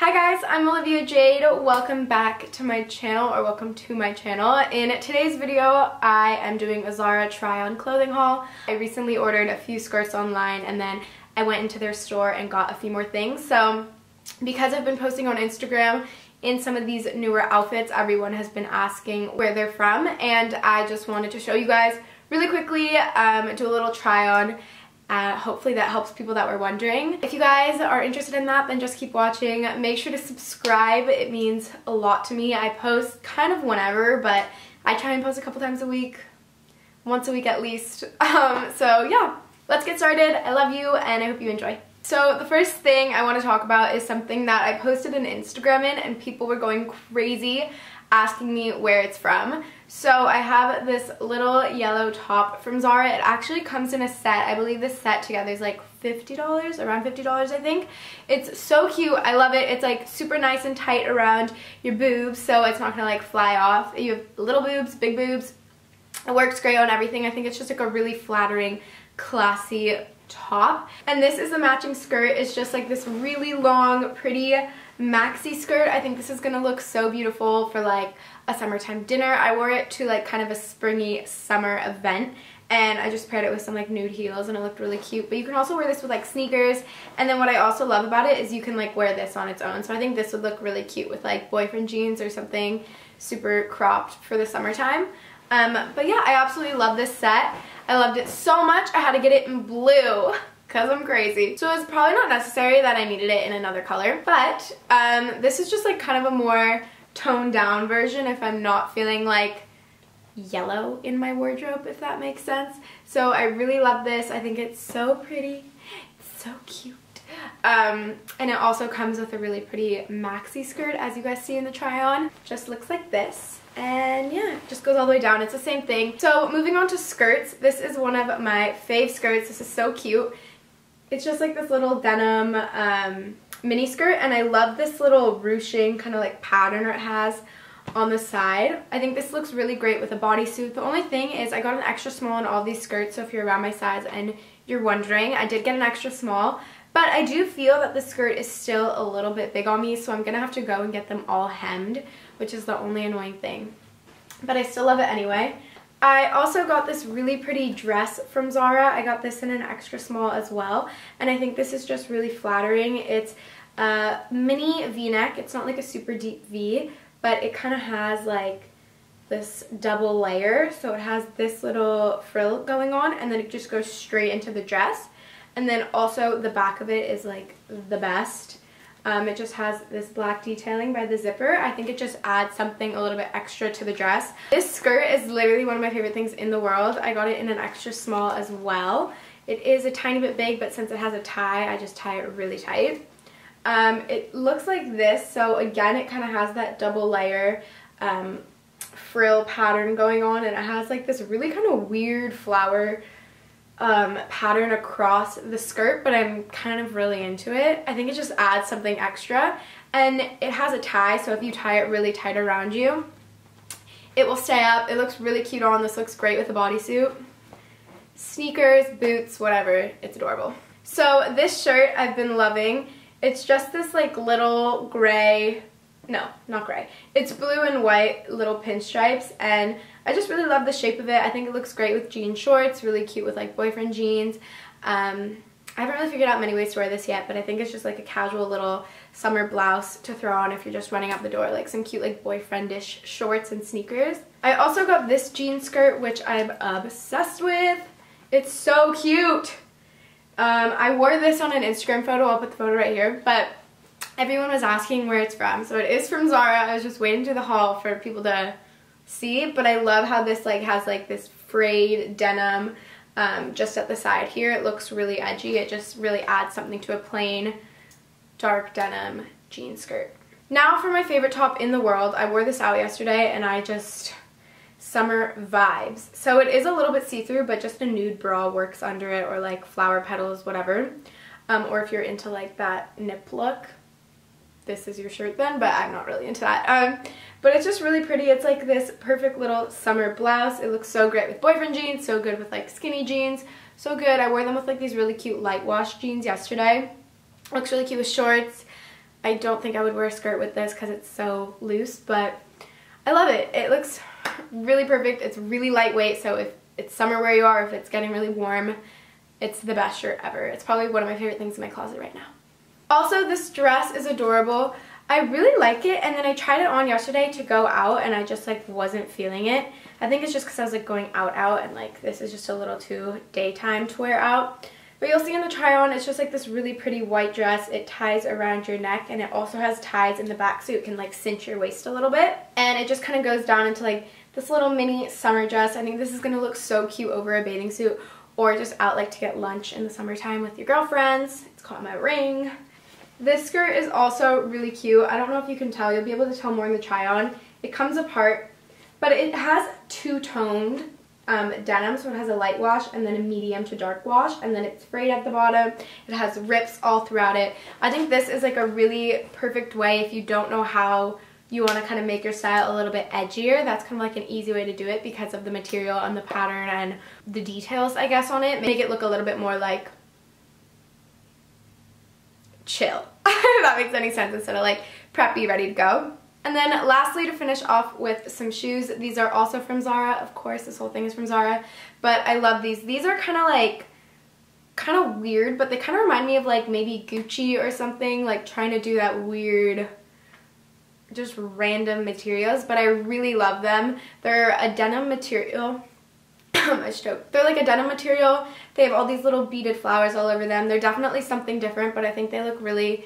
Hi guys, I'm Olivia Jade. Welcome back to my channel, or welcome to my channel. In today's video, I am doing a Zara try-on clothing haul. I recently ordered a few skirts online and then I went into their store and got a few more things. So because I've been posting on Instagram in some of these newer outfits, everyone has been asking where they're from, and I just wanted to show you guys really quickly, do a little try-on. Hopefully that helps people that were wondering. If you guys are interested in that, then just keep watching. Make sure to subscribe. It means a lot to me. I post kind of whenever, but I try and post a couple times a week, once a week at least. So yeah, let's get started. I love you and I hope you enjoy. So the first thing I want to talk about is something that I posted an Instagram in and people were going crazy asking me where it's from. So I have this little yellow top from Zara. It actually comes in a set. I believe this set together is like $50, around $50 I think. It's so cute. I love it. It's like super nice and tight around your boobs, so it's not gonna like fly off. You have little boobs, big boobs. It works great on everything. I think it's just like a really flattering, classy top. And this is the matching skirt. It's just like this really long, pretty maxi skirt. I think this is gonna look so beautiful for like a summertime dinner. I wore it to like kind of a springy summer event, and I just paired it with some like nude heels and it looked really cute. But you can also wear this with like sneakers, and then what I also love about it is you can like wear this on its own. So I think this would look really cute with like boyfriend jeans or something super cropped for the summertime. But yeah, I absolutely love this set. I loved it so much I had to get it in blue because I'm crazy. So it's probably not necessary that I needed it in another color, but this is just like kind of a more toned down version if I'm not feeling like yellow in my wardrobe, if that makes sense. So I really love this. I think it's so pretty. It's so cute. And it also comes with a really pretty maxi skirt, as you guys see in the try on. Just looks like this, and yeah, just goes all the way down. It's the same thing. So moving on to skirts, this is one of my fave skirts. This is so cute. It's just like this little denim mini skirt, and I love this little ruching kind of like pattern it has on the side. I think this looks really great with a bodysuit. The only thing is I got an extra small in all these skirts, so if you're around my size and you're wondering, I did get an extra small. But I do feel that the skirt is still a little bit big on me, so I'm going to have to go and get them all hemmed, which is the only annoying thing. But I still love it anyway. I also got this really pretty dress from Zara. I got this in an extra small as well, and I think this is just really flattering. It's a mini v-neck. It's not like a super deep v, but it kind of has like this double layer. So it has this little frill going on, and then it just goes straight into the dress. And then also the back of it is like the best. It just has this black detailing by the zipper. I think it just adds something a little bit extra to the dress. This skirt is literally one of my favorite things in the world. I got it in an extra small as well. It is a tiny bit big, but since it has a tie, I just tie it really tight. It looks like this. So again, it kind of has that double layer frill pattern going on, and it has like this really kind of weird flower pattern across the skirt, but I'm kind of really into it. I think it just adds something extra, and it has a tie, so if you tie it really tight around you, it will stay up. It looks really cute on. This looks great with a bodysuit, sneakers, boots, whatever. It's adorable. So this shirt I've been loving. It's just this like little gray, no, not gray. It's blue and white little pinstripes, and I just really love the shape of it. I think it looks great with jean shorts, really cute with like boyfriend jeans. I haven't really figured out many ways to wear this yet, but I think it's just like a casual little summer blouse to throw on if you're just running out the door, like some cute like boyfriendish shorts and sneakers. I also got this jean skirt, which I'm obsessed with. It's so cute. I wore this on an Instagram photo. I'll put the photo right here, but everyone was asking where it's from. So it is from Zara. I was just waiting to the haul for people to see, but I love how this like has like this frayed denim just at the side here. It looks really edgy. It just really adds something to a plain dark denim jean skirt. Now for my favorite top in the world. I wore this out yesterday and I just, summer vibes. So it is a little bit see-through, but just a nude bra works under it, or like flower petals, whatever. Or if you're into like that nip look, this is your shirt then, but I'm not really into that. But it's just really pretty. It's like this perfect little summer blouse. It looks so great with boyfriend jeans, so good with like skinny jeans, so good. I wore them with like these really cute light wash jeans yesterday. Looks really cute with shorts. I don't think I would wear a skirt with this because it's so loose, but I love it. It looks really perfect. It's really lightweight, so if it's summer where you are, if it's getting really warm, it's the best shirt ever. It's probably one of my favorite things in my closet right now. Also, this dress is adorable. I really like it, and then I tried it on yesterday to go out, and I just like wasn't feeling it. I think it's just because I was like going out and like this is just a little too daytime to wear out. But you'll see in the try on, it's just like this really pretty white dress. It ties around your neck, and it also has ties in the back so it can like cinch your waist a little bit. And it just kind of goes down into like this little mini summer dress. I think this is going to look so cute over a bathing suit or just out like to get lunch in the summertime with your girlfriends. It's called my ring. This skirt is also really cute. I don't know if you can tell. You'll be able to tell more in the try on. It comes apart, but it has two-toned denim, so it has a light wash and then a medium to dark wash, and then it's frayed at the bottom. It has rips all throughout it. I think this is like a really perfect way if you don't know how you want to kind of make your style a little bit edgier. That's kind of like an easy way to do it because of the material and the pattern and the details, I guess, on it. Make it look a little bit more like chill, if that makes any sense, instead of like preppy, ready to go. And then lastly, to finish off with some shoes. These are also from Zara. Of course, this whole thing is from Zara. But I love these. These are kind of like, kind of weird, but they kind of remind me of like maybe Gucci or something. Like trying to do that weird, just random materials. But I really love them. They're a denim material. I choked. They're like a denim material. They have all these little beaded flowers all over them. They're definitely something different, but I think they look really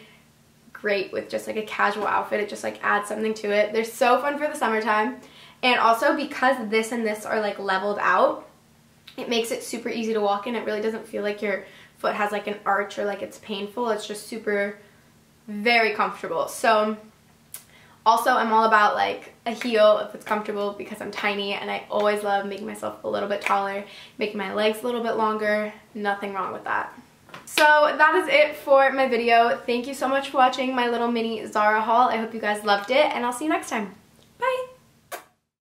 great with just like a casual outfit. It just like adds something to it. They're so fun for the summertime, and also because this and this are like leveled out, it makes it super easy to walk in. It really doesn't feel like your foot has like an arch or like it's painful. It's just super very comfortable. So also I'm all about like a heel if it's comfortable because I'm tiny, and I always love making myself a little bit taller, making my legs a little bit longer. Nothing wrong with that. So that is it for my video. Thank you so much for watching my little mini Zara haul. I hope you guys loved it, and I'll see you next time. Bye!